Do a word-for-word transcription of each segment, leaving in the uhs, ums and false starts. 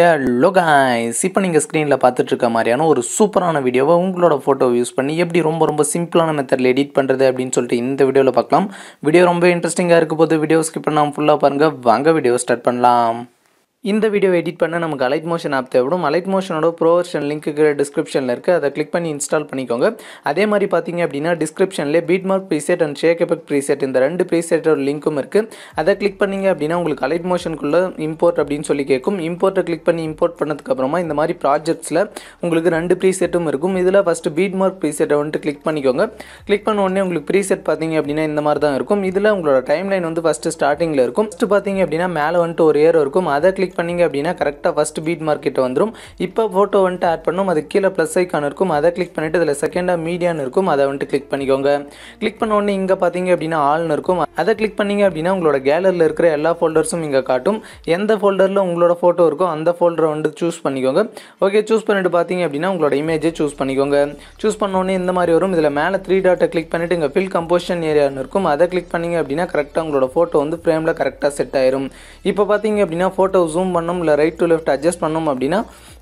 Hello guys, இப்போ நீங்க ஸ்கிரீன்ல பார்த்துட்டு இருக்க மாதிரியான ஒரு சூப்பரான வீடியோவை உங்களோட போட்டோவை யூஸ் பண்ணி எப்படி ரொம்ப ரொம்ப சிம்பிளான மெத்தட்ல எடிட் பண்றது அப்படினு சொல்லிட்டு இந்த வீடியோல பார்க்கலாம். வீடியோ ரொம்ப இன்ட்ரஸ்டிங்கா இருக்க போகுது. வீடியோ ஸ்கிப் பண்ணாம ஃபுல்லா பாருங்க. வாங்க வீடியோ ஸ்டார்ட் பண்ணலாம். இந்த வீடியோ எடிட் பண்ண நமக்கு Alight Motion ஆப் தேவைப்படும். Alight Motionோட ப்ரோ வெர்ஷன் லிங்க் டிஸ்கிரிப்ஷனில் இருக்குது, அதை கிளிக் பண்ணி இன்ஸ்டால் பண்ணிக்கோங்க. அதே மாதிரி பார்த்தீங்க அப்படின்னா டிஸ்கிரிப்ஷனில் beat mark preset and shake effect preset இந்த ரெண்டு ப்ரீசெட்டோட லிங்க்கும் இருக்குது. அதை கிளிக் பண்ணிங்க அப்படின்னா உங்களுக்கு Alight Motionக்குள்ளே இம்போர்ட் அப்படின்னு சொல்லி கேட்கும். இம்போர்ட்டை கிளிக் பண்ணி இம்போர்ட் பண்ணதுக்கப்புறமா இந்த மாதிரி ப்ராஜெக்ட்ஸில் உங்களுக்கு ரெண்டு ப்ரீசெட்டும் இருக்கும். இதில் ஃபஸ்ட்டு பீட்மார்க் ப்ரீசெட்டை வந்துட்டு கிளிக் பண்ணிக்கோங்க. கிளிக் பண்ண உடனே உங்களுக்கு ப்ரீசெட் பார்த்தீங்க அப்படின்னா இந்த மாதிரி தான் இருக்கும். இதில் உங்களோட டைம்லைன் வந்து ஃபஸ்ட்டு ஸ்டார்டிங்கில் இருக்கும். ஃபஸ்ட்டு பார்த்தீங்க அப்படின்னா மேலே வந்துட்டு ஒரு ஏரோ இருக்கும், அதை கிளிக் பண்ணிங்க அப்படின்னா கரெக்டாக ஃபஸ்ட் பீட் மார்க்கெட்டை வந்துடும். இப்போ ஃபோட்டோ வந்துட்டு ஆட் பண்ணும், அது கீழே ப்ளஸ் ஐக்கான் இருக்கும், அதை கிளிக் பண்ணிவிட்டு அதில் செகண்டாக மீடியான்னு இருக்கும், அதை வந்துட்டு கிளிக் பண்ணிக்கோங்க. கிளிக் பண்ண உடனே இங்கே பார்த்தீங்க அப்படின்னா ஆல்னு இருக்கும், அதை கிளிக் பண்ணிங்க அப்படின்னா உங்களோட கேலரியில் இருக்கிற எல்லா ஃபோல்டர்ஸும் இங்கே காட்டும். எந்த ஃபோல்டரில் உங்களோட ஃபோட்டோ இருக்கோ அந்த ஃபோல்டரை வந்துட்டு சூஸ் பண்ணிக்கோங்க. ஓகே, சூஸ் பண்ணிட்டு பார்த்தீங்க அப்படின்னா உங்களோட இமேஜை சூஸ் பண்ணிக்கோங்க. சூஸ் பண்ணோடனே இந்த மாதிரி வரும். இதில் மேலே த்ரீ டாட்டை கிளிக் பண்ணிவிட்டு இங்கே ஃபில் கம்போசிஷன் ஏரியான்னு இருக்கும், அதை கிளிக் பண்ணிங்க அப்படின்னா கரெக்டாக உங்களோட ஃபோட்டோ வந்து ஃப்ரேமில் கரெக்டாக செட் ஆயிரும். இப்போ பார்த்தீங்க அப்படின்னா ஃபோட்டோ ஜூம் பண்ணணும், இல்லை ரைட் டு லெஃப்ட் அட்ஜஸ்ட் பண்ணணும் அப்படின்னா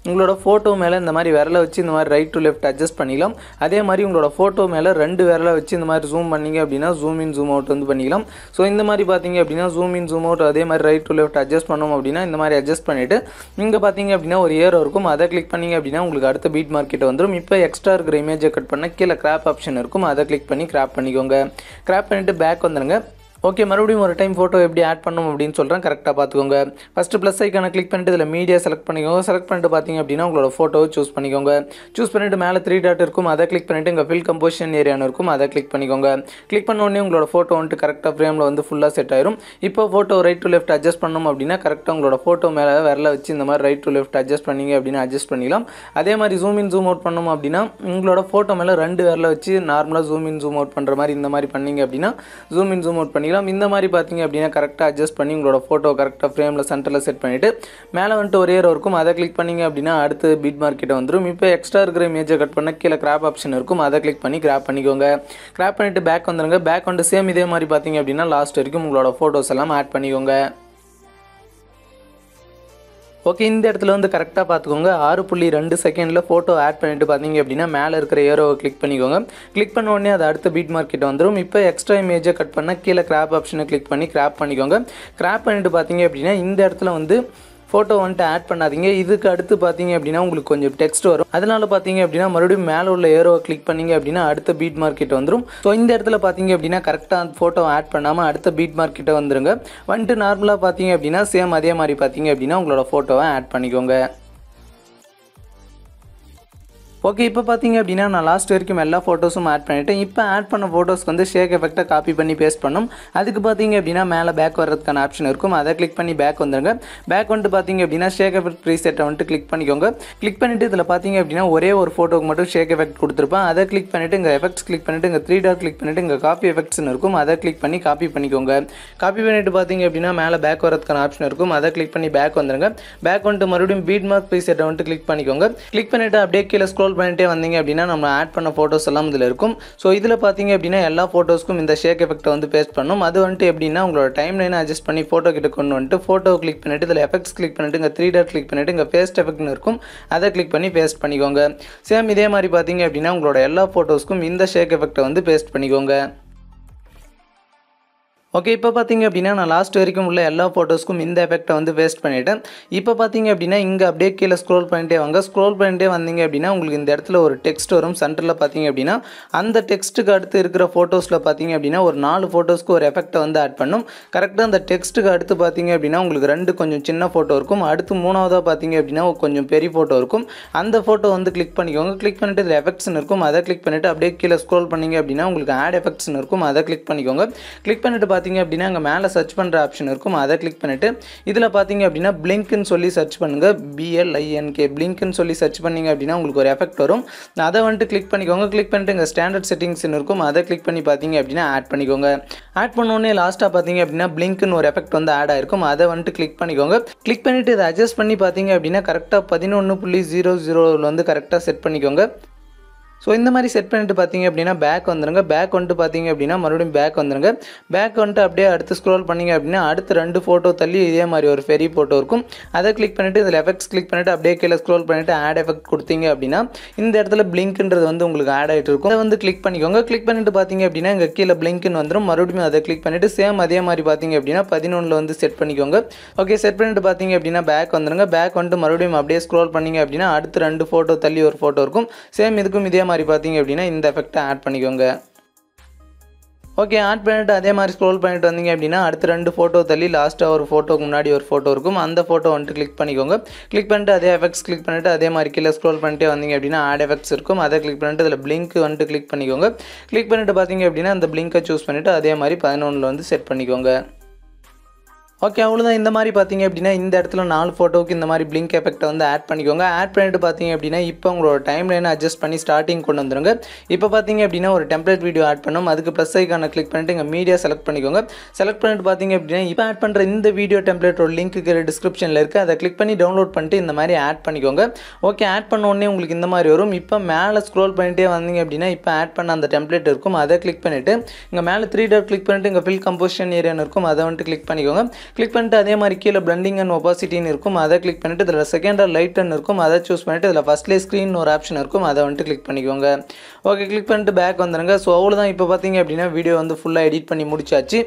உங்களோட ஃபோட்டோ மேலே இந்த மாதிரி விரலை வச்சு இந்த மாதிரி ரைட் டு லெஃப்ட் அட்ஜஸ்ட் பண்ணிக்கலாம். அதே மாதிரி உங்களோட ஃபோட்டோ மேலே ரெண்டு விரலை வச்சு இந்த மாதிரி ஜூம் பண்ணிங்க அப்படின்னா ஜூம் இன் ஜூம் அவுட் வந்து பண்ணிக்கலாம். ஸோ இந்த மாதிரி பார்த்தீங்க அப்படின்னா ஜூம் இன் ஜூம் அவுட் அதே மாதிரி ரைட் டு லெஃப்ட் அட்ஜஸ்ட் பண்ணோம் அப்படின்னா இந்த மாதிரி அட்ஜஸ்ட் பண்ணிவிட்டு இங்கே பார்த்தீங்க அப்படின்னா ஒரு ஏரோ இருக்கும், அதை கிளிக் பண்ணிங்க அப்படின்னா உங்களுக்கு அடுத்த பீட் மார்க்கெட்டை வந்துடும். இப்போ எக்ஸ்ட்ரா இருக்கிற இமேஜை கட் பண்ண கீழே கிராப் ஆப்ஷன் இருக்கும், அதை கிளிக் பண்ணி கிராப் பண்ணிக்கோங்க. கிராப் பண்ணிவிட்டு பேக் வந்துடுங்க. ஓகே, மறுபடியும் ஒரு டைம் ஃபோட்டோ எப்படி ஆட் பண்ணணும் அப்படின்னு சொல்கிறேன், கரெக்டாக பார்த்துக்கோங்க. ஃபஸ்ட்டு ப்ளஸ் ஐக்கான கிளிக் பண்ணிட்டு இதில் மீடியா செலக்ட் பண்ணிக்கோங்க. செலக்ட் பண்ணிட்டு பார்த்தீங்க அப்படின்னா உங்களோட ஃபோட்டோவை சூஸ் பண்ணிக்கோங்க. சூஸ் பண்ணிவிட்டு மேலே த்ரீ டாட் இருக்கும், அதை கிளிக் பண்ணிவிட்டு இங்கே ஃபில் கம்போசிஷன் ஏரியான்னு இருக்கும், அதை கிளிக் பண்ணிக்கோங்க. கிளிக் பண்ணோடனே உங்களோட ஃபோட்டோ வந்துட்டு கரெக்டாக ஃப்ரேமில் வந்து ஃபுல்லாக செட் ஆயிரும். இப்போ photo right to left adjust பண்ணணும் அப்படின்னா கரெக்டாக உங்களோட ஃபோட்டோ மேலே விரல வச்சு இந்த மாதிரி ரைட் டு லெஃப்ட் அட்ஜஸ்ட் பண்ணிங்க அப்படின்னா அட்ஜஸ்ட் பண்ணிக்கலாம். அதே மாதிரி ஜூம் இன் ஜூம் அவுட் பண்ணணும் அப்படின்னா உங்களோட ஃபோட்டோ மேலே ரெண்டு விரல வச்சு நார்மலாக ஜூம் இன் ஜூம் அவுட் பண்ணுற மாதிரி இந்த மாதிரி பண்ணிங்க அப்படின்னா ஜூம் இன் ஜூம் அவுட் பண்ணி இந்த மாதிரி பார்த்தீங்க அப்படின்னா கரெக்டாக அட்ஜஸ்ட் பண்ணி உங்களோட ஃபோட்டோ கரெக்டாக ஃப்ரேமில் சென்டரில் செட் பண்ணிவிட்டு மேலே வந்துட்டு ஒரு ஏரோ இருக்கும், அதை கிளிக் பண்ணிங்க அப்படின்னா அடுத்து பீட் மார்க்கெட்டை வந்துடும். இப்போ எக்ஸ்ட்ரா இருக்கிற இமேஜை கட் பண்ண கீழே கிராப் ஆப்ஷன் இருக்கும், அதை கிளிக் பண்ணி கிராப் பண்ணிக்கோங்க. கிராப் பண்ணிவிட்டு பேக் வந்துடுங்க. பேக் வந்து சேம் இதே மாதிரி பார்த்தீங்க அப்படின்னா லாஸ்ட் வரைக்கும் உங்களோட ஃபோட்டோஸ் எல்லாம் ஆட் பண்ணிக்கோங்க. ஓகே, இந்த இடத்துல வந்து கரெக்டாக பார்த்துக்கோங்க. ஆறு புள்ளி ரெண்டு செகண்டில் ஃபோட்டோ ஆட் பண்ணிவிட்டு பார்த்தீங்க அப்படின்னா மேலே இருக்கிற ஏரோவை கிளிக் பண்ணிக்கோங்க. கிளிக் பண்ண உடனே அது அடுத்த பீட் மார்க்கெட் வந்துடும். இப்போ எக்ஸ்ட்ரா இமேஜை கட் பண்ணால் கீழே கிராப் ஆப்ஷனை கிளிக் பண்ணி கிராப் பண்ணிக்கோங்க. கிராப் பண்ணிவிட்டு பார்த்தீங்க அப்படின்னா இந்த இடத்துல வந்து ஃபோட்டோ வந்துட்டு ஆட் பண்ணாதீங்க. இதுக்கு அடுத்து பார்த்தீங்க அப்படின்னா உங்களுக்கு கொஞ்சம் டெக்ஸ்ட் வரும், அதனால் பார்த்தீங்க அப்படின்னா மறுபடியும் மேலே உள்ள ஏரோவை கிளிக் பண்ணிங்க அப்படின்னா அடுத்த பீட் மார்க்கெட் வந்துடும். ஸோ இந்த இடத்துல பார்த்தீங்க அப்படின்னா கரெக்டாக அந்த ஃபோட்டோவை ஆட் பண்ணாமல் அடுத்த பீட் மார்க்கெட்டை வந்துடுங்க. வந்துட்டு நார்மலாக பார்த்தீங்க அப்படின்னா சேம் அதே மாதிரி பார்த்தீங்க அப்படின்னா உங்களோட ஃபோட்டோவை ஆட் பண்ணிக்கோங்க. ஓகே, இப்போ பார்த்தீங்க அப்படின்னா நான் லாஸ்ட் வரைக்கும் எல்லா ஃபோட்டோஸும் ஆட் பண்ணிவிட்டேன். இப்போ ஆட் பண்ண ஃபோட்டோஸ்க்கு வந்து ஷேக் எஃபெக்டாக காப்பி பண்ணி பேஸ்ட் பண்ணும். அதுக்கு பார்த்தீங்க அப்படின்னா மேலே பேக் வர்றதுக்கான ஆப்ஷன் இருக்கும், அதை கிளிக் பண்ணி பேக் வந்துடுங்க. பேக் வந்துட்டு பார்த்தீங்க அப்படின்னா ஷேக் எஃபெக்ட் ப்ரீசெட்டை வந்துட்டு கிளிக் பண்ணிக்கோங்க. கிளிக் பண்ணிவிட்டு இதில் பார்த்தீங்க அப்படின்னா ஒரே ஒரு ஃபோட்டோக்கு மட்டும் ஷேக் எஃபெக்ட் கொடுத்துருப்பேன், அதை கிளிக் பண்ணிவிட்டு இங்கே எஃபெக்ட்ஸ் கிளிக் பண்ணிவிட்டு இங்கே த்ரீ டாட் கிளிக் பண்ணிவிட்டு இங்கே காப்பி எஃபெக்ட்ஸ்னு இருக்கும், அதை கிளிக் பண்ணி காப்பி பண்ணிக்கோங்க. காப்பி பண்ணிவிட்டு பார்த்தீங்க அப்படின்னா மேலே பேக் வரதுக்கான ஆப்ஷன் இருக்கும், அதை கிளிக் பண்ணி பேக் வந்துடுங்க. பேக் வந்துட்டு மறுபடியும் பீட் மார்க் ப்ரீசெட்டை வந்துட்டு கிளிக் பண்ணிக்கோங்க. கிளிக் பண்ணிவிட்டு அப்படியே கீழே ஸ்க்ரோல் பண்ணிட்டே வந்தீங்க அப்படின்னா நம்ம ஆட் பண்ண ஃபோட்டோஸ் எல்லாம் இதில் இருக்கும். ஸோ இதில் பார்த்தீங்க அப்படின்னா எல்லா ஃபோட்டோஸ்க்கும் இந்த ஷேக் எஃபெக்ட்டை வந்து பேஸ்ட் பண்ணணும். அது வந்துட்டு எப்படின்னா உங்களோட டைம் லைனை அட்ஜஸ்ட் பண்ணி ஃபோட்டோ கிட்ட கொண்டு வந்துட்டு ஃபோட்டோ கிளிக் பண்ணிட்டு இதில் எஃபெக்ட்ஸ் கிளிக் பண்ணிட்டு இங்கே த்ரீ டாட் கிளிக் பண்ணிட்டு இங்கே பேஸ்ட் எஃபெக்ட்னு இருக்கும், அதை கிளிக் பண்ணி பேஸ்ட் பண்ணிக்கோங்க. சேம் இதே மாதிரி பார்த்தீங்க அப்படின்னா உங்களோட எல்லா ஃபோட்டோஸ்க்கும் இந்த ஷேக் எஃபெக்ட்டை வந்து பேஸ்ட் பண்ணிக்கோங்க. ஓகே, இப்போ பார்த்தீங்க அப்படின்னா நான் லாஸ்ட் வரைக்கும் உள்ள எல்லா ஃபோட்டோஸ்க்கும் இந்த எஃபெக்ட்டை வந்து பேஸ்ட் பண்ணிவிட்டேன். இப்போ பார்த்தீங்க அப்படின்னா இங்கே அப்படியே கீழே ஸ்க்ரோல் பண்ணிட்டே வாங்க. ஸ்க்ரோல் பண்ணிட்டே வந்தீங்க அப்படின்னா உங்களுக்கு இந்த இடத்துல ஒரு டெக்ஸ்ட் வரும். சென்டரில் பார்த்தீங்க அப்படின்னா அந்த டெக்ஸ்ட்டுக்கு அடுத்து இருக்கிற ஃபோட்டோஸில் பார்த்தீங்க அப்படின்னா ஒரு நாலு ஃபோட்டோஸ்க்கு ஒரு எஃபெக்ட்டை வந்து ஆட் பண்ணும். கரெக்டாக அந்த டெக்ஸ்ட்டுக்கு அடுத்து பார்த்தீங்க அப்படின்னா உங்களுக்கு ரெண்டு கொஞ்சம் சின்ன ஃபோட்டோ இருக்கும், அடுத்து மூணாவதாக பார்த்தீங்க அப்படின்னா கொஞ்சம் பெரிய ஃபோட்டோ இருக்கும். அந்த ஃபோட்டோ வந்து கிளிக் பண்ணிக்கோங்க. கிளிக் பண்ணிவிட்டு இதில் எஃபெக்ட்ஸ்னு இருக்கும், அதை கிளிக் பண்ணிவிட்டு அப்படியே கீழே ஸ்க்ரோல் பண்ணிங்க அப்படின்னா உங்களுக்கு ஆட் எஃபெக்ட்ஸ்னு இருக்கும், அதை கிளிக் பண்ணிக்கோங்க. கிளிக் பண்ணிவிட்டு பார்த்தீங்க அப்படின்னா அங்கே மேலே சர்ச் பண்ணுற ஆப்ஷன் இருக்கும், அதை கிளிக் பண்ணிவிட்டு இதில் பார்த்தீங்க அப்படின்னா பிளிங்க்னு சொல்லி சர்ச் பண்ணுங்கள். பிஎல்ஐஎன்கே பிளிங்க்னு சொல்லி சர்ச் பண்ணிங்க அப்படின்னா உங்களுக்கு ஒரு எஃபெக்ட் வரும், அதை வந்துட்டு கிளிக் பண்ணிக்கோங்க. கிளிக் பண்ணிட்டு இங்கே ஸ்டாண்டர்ட் செட்டிங்ஸ்னு இருக்கும், அதை கிளிக் பண்ணி பார்த்தீங்க அப்படின்னா ஆட் பண்ணிக்கோங்க. ஆட் பண்ணோடனே லாஸ்ட்டாக பார்த்தீங்க அப்படின்னா பிளிங்க்னு ஒரு எஃபெக்ட் வந்து ஆட் ஆயிருக்கும், அதை வந்துட்டு கிளிக் பண்ணிக்கோங்க. கிளிக் பண்ணிவிட்டு இதை அட்ஜஸ்ட் பண்ணி பார்த்தீங்க அப்படின்னா கரெக்டாக பதினொன்று புள்ளி ஜீரோ ஜீரோவில் வந்து கரெக்டாக செட் பண்ணிக்கோங்க. ஸோ இந்த மாதிரி செட் பண்ணிட்டு பார்த்தீங்க அப்படின்னா பேக் வந்துடுங்க. பேக் வந்துட்டு பார்த்தீங்க அப்படின்னா மறுபடியும் பேக் வந்துடுங்க. பேக் வந்துட்டு அப்படியே அடுத்து ஸ்க்ரோல் பண்ணிங்க அப்படின்னா அடுத்து ரெண்டு ஃபோட்டோ தள்ளி இதே மாதிரி ஒரு ஃபெரி ஃபோட்டோ இருக்கும். அதை கிளிக் பண்ணிவிட்டு இதில் எஃபெக்ட்ஸ் கிளிக் பண்ணிவிட்டு அப்படியே கீழே ஸ்க்ரோல் பண்ணிவிட்டு ஆட் எஃபெக்ட் கொடுத்தீங்க அப்படின்னா இந்த இடத்துல பிளிங்க்ன்றது வந்து உங்களுக்கு ஆட் ஆகிட்டு இருக்கும். அதை வந்து கிளிக் பண்ணிக்கோங்க. கிளிக் பண்ணிட்டு பார்த்தீங்க அப்படின்னா இங்கே கீழே பிளிங்க்னு வந்துடும். மறுபடியும் அதை கிளிக் பண்ணிவிட்டு சேம் அதே மாதிரி பார்த்தீங்க அப்படின்னா பதினொன்றில் வந்து செட் பண்ணிக்கோங்க. ஓகே, செட் பண்ணிட்டு பார்த்தீங்க அப்படின்னா பேக் வந்துடுங்க. பேக் வந்துட்டு மறுபடியும் அப்படியே ஸ்க்ரோல் பண்ணிங்க அப்படின்னா அடுத்து ரெண்டு ஃபோட்டோ தள்ளி ஒரு ஃபோட்டோ இருக்கும். சேம் இதுக்கும் இதே மாதிரி பார்த்தீங்க அப்படின்னா இந்த எஃபெக்ட்டை ஆட் பண்ணிக்கோங்க. ஓகே, ஆட் பண்ணிவிட்டு அதே மாதிரி ஸ்க்ரோல் பண்ணிட்டு வந்தீங்க அப்படின்னா அடுத்து ரெண்டு ஃபோட்டோ தள்ளி லாஸ்ட்டாக ஒரு ஃபோட்டோக்கு முன்னாடி ஒரு ஃபோட்டோ இருக்கும். அந்த ஃபோட்டோ வந்துட்டு கிளிக் பண்ணிக்கோங்க. கிளிக் பண்ணிட்டு அதே எஃபெக்ட்ஸ் கிளிக் பண்ணிவிட்டு அதே மாதிரி கீழே ஸ்க்ரோல் பண்ணிட்டே வந்தீங்க அப்படின்னா ஆட் எஃபெக்ட்ஸ் இருக்கும். அதை கிளிக் பண்ணிட்டு இதில் பிளிங்க் வந்துட்டு கிளிக் பண்ணிக்கோங்க. கிளிக் பண்ணிவிட்டு பார்த்தீங்க அப்படின்னா அந்த பிளிங்கை சூஸ் பண்ணிவிட்டு அதே மாதிரி பதினொன்றில் வந்து செட் பண்ணிக்கோங்க. ஓகே, அவ்வளோதான். இந்த மாதிரி பார்த்தீங்க அப்படின்னா இந்த இடத்துல நாலு ஃபோட்டோவுக்கு இந்த மாதிரி பிளிங்க் எஃபெக்ட்டை வந்து ஆட் பண்ணிக்கோங்க. ஆட் பண்ணிட்டு பார்த்தீங்க அப்படின்னா இப்போ உங்களோட டைம் லைனை அட்ஜஸ்ட் பண்ணி ஸ்டார்டிங் கொண்டு வந்துடுங்க. இப்போ பார்த்தீங்க அப்படின்னா ஒரு டெம்ப்ளேட் வீடியோ ஆட் பண்ணோம். அதுக்கு ப்ளஸ் ஐக்கான கிளிக் பண்ணிட்டு இங்கே மீடியா செலக்ட் பண்ணிக்கோங்க. செலக்ட் பண்ணிட்டு பார்த்தீங்க அப்படின்னா இப்போ ஆட் பண்ணுற இந்த வீடியோ டெம்ப்ளேட்டோட லிங்க்கு கீழே டிஸ்கிரிப்ஷனில் இருக்குது. அதை கிளிக் பண்ணி டவுன்லோட் பண்ணிட்டு இந்த மாதிரி ஆட் பண்ணிக்கோங்க. ஓகே, ஆட் பண்ண உடனே உங்களுக்கு இந்த மாதிரி வரும். இப்போ மேலே ஸ்க்ரோல் பண்ணிட்டே வந்தீங்க அப்படின்னா இப்போ ஆட் பண்ண அந்த டெம்ப்ளேட் இருக்கும். அதை கிளிக் பண்ணிவிட்டு இங்கே மேலே த்ரீ டாட் கிளிக் பண்ணிட்டு இங்கே ஃபில் கம்போசிஷன் ஏரியான்னு இருக்கும். அதை வந்துட்டு கிளிக் பண்ணிக்கோங்க. கிளிக் பண்ணிட்டு அதே மாதிரி கீழே பிளண்டிங் அண்ட் ஒபாசிட்டின்னு இருக்கும். அதை கிளிக் பண்ணிட்டு இதில் செகண்டாக லைட்னு இருக்கும். அதை சூஸ் பண்ணிட்டு இதில் ஃபஸ்ட்லேயே ஸ்க்ரீன் ஒரு ஆப்ஷன் இருக்கும். அதை வந்துட்டு கிளிக் பண்ணிக்கோங்க. ஓகே, கிளிக் பண்ணிட்டு பேக் வந்துடுங்க. ஸோ அவ்வளோதான். இப்போ பார்த்தீங்க அப்படின்னா வீடியோ வந்து ஃபுல்லாக எடிட் பண்ணி முடிச்சாச்சு.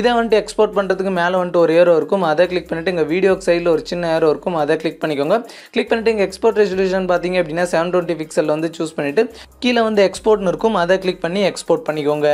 இதை வந்துட்டு எக்ஸ்போர்ட் பண்ணுறதுக்கு மேலே வந்துட்டு ஒரு ஏரோ இருக்கும். அதை கிளிக் பண்ணிட்டு இங்கே வீடியோக்கு சைடில் ஒரு சின்ன ஏரோ இருக்கும். அதை கிளிக் பண்ணிக்கோங்க. கிளிக் பண்ணிட்டு இங்கே எக்ஸ்போர்ட் ரெசல்யூஷன் பார்த்தீங்க அப்படின்னா செவன் டுவெண்ட்டி பிக்சல் வந்து சூஸ் பண்ணிவிட்டு கீழே வந்து எக்ஸ்போர்ட்னு இருக்கும். அதை கிளிக் பண்ணி எக்ஸ்போர்ட் பண்ணிக்கோங்க.